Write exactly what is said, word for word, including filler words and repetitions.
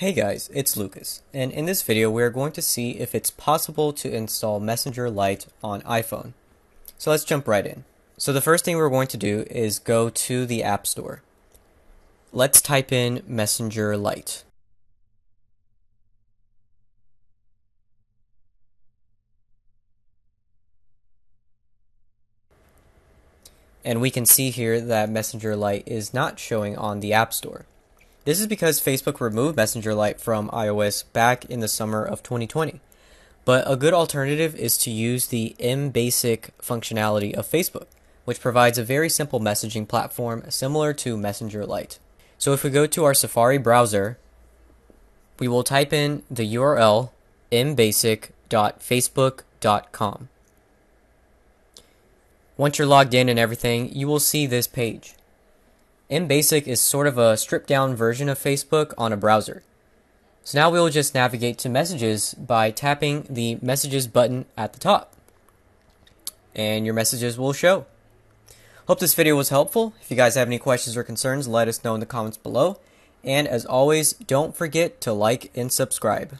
Hey guys, it's Lucas, and in this video we are going to see if it's possible to install Messenger Lite on iPhone. So let's jump right in. So the first thing we're going to do is go to the App Store. Let's type in Messenger Lite. And we can see here that Messenger Lite is not showing on the App Store. This is because Facebook removed Messenger Lite from iOS back in the summer of twenty twenty. But a good alternative is to use the mbasic functionality of Facebook, which provides a very simple messaging platform similar to Messenger Lite. So if we go to our Safari browser, we will type in the U R L m basic dot facebook dot com. Once you're logged in and everything, you will see this page. mbasic is sort of a stripped-down version of Facebook on a browser. So now we'll just navigate to Messages by tapping the Messages button at the top. And your messages will show. Hope this video was helpful. If you guys have any questions or concerns, let us know in the comments below. And as always, don't forget to like and subscribe.